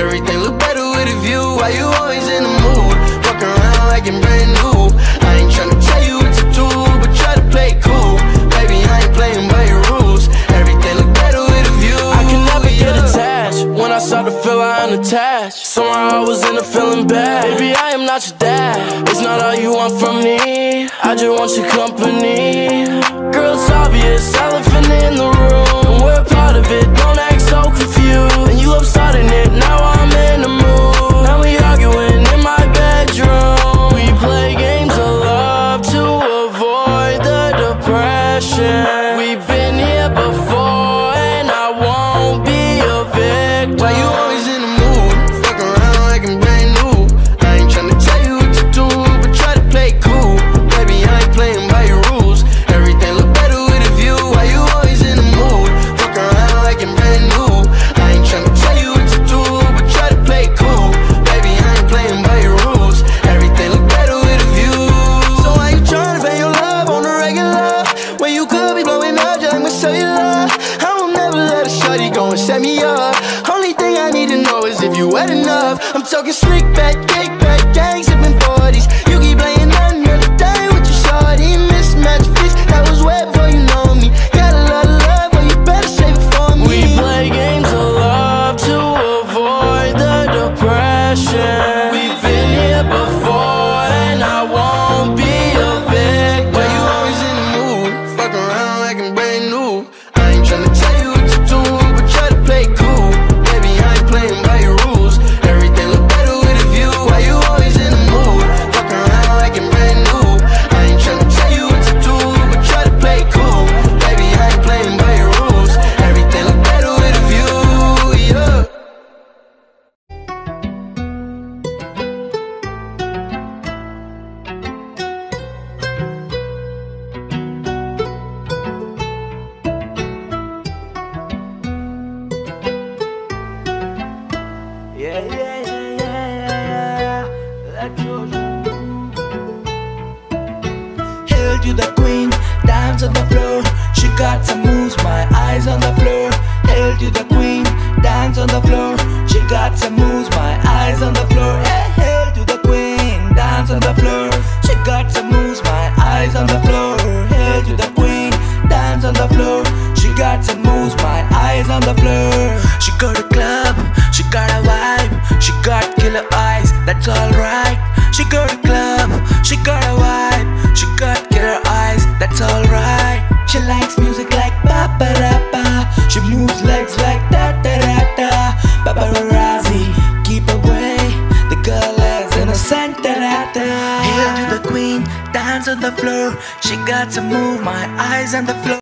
Everything look better with a view. Why you always in the mood? Walk around like you're brand new. I ain't tryna tell you what to do, but try to play it cool. Baby, I ain't playing by your rules. Everything look better with a view. I can never get attached. When I start to feel I'm attached, somehow I was in a feeling bad. Baby, I am not your dad. It's not all you want from me. I just want your company. Girl, it's obvious, elephant in the room. We're part of it, don't act so confused. And you love starting it, now I'm in the mood. Now we arguing in my bedroom. We play games of love to avoid the depression. We've been here before and I won't be a victim. Why you always in the mood? Fuck around like I'm brand new. I ain't tryna tell you what to do, but try to play cool. Baby, I ain't playing by your rules. Everything look better with a view. Why you always in the mood? Fuck around like I'm brand new. I ain't tryna tell you what to do, but try to play cool. Baby, I ain't playing by your rules. Everything look better with a view. So why you tryna pay your love on the regular when you could be blowing up just like my cellular? I will never let a shorty go and set me up. Only thing I need to know is if you wet enough. I'm talking slick back, kick back, gang sipping 40s. You keep playing another day with your shorty. Mismatch fits, that was wet before you know me. Got a lot of love, but you better save it for me. We play games of love to avoid the depression. We've been here before and I won't be a victim. Why you always in the mood? Fuck around like I'm brand new. I ain't tryna tell you what to do, but try to play cool. Baby, I ain't playing by your rules. Everything look better with a view. Why you always in the mood? Fuck around like I'm brand new. I ain't tryna tell you what to do, but try to play cool. Baby, I ain't playing by your rules. Everything look better with a view, yeah. Hail to the queen, dance on the floor. She got some moves, my eyes on the floor. Hail to the queen, dance on the floor. She got some moves, my eyes on the floor. Hey, hail to the queen, dance on the floor. She got some moves, my eyes on the floor. Hail to the queen, dance on the floor. She got some moves, my eyes on the floor. She got a club, she got a vibe, she got killer eyes, that's alright. She got a club, she got a vibe, she got killer eyes, that's alright. She likes music like paparappa, she moves legs like tatarata. Paparazzi, keep away, the girl is innocent. Hail to the queen, dance on the floor. She got to move, my eyes on the floor.